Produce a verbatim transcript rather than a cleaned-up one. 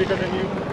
bigger than you.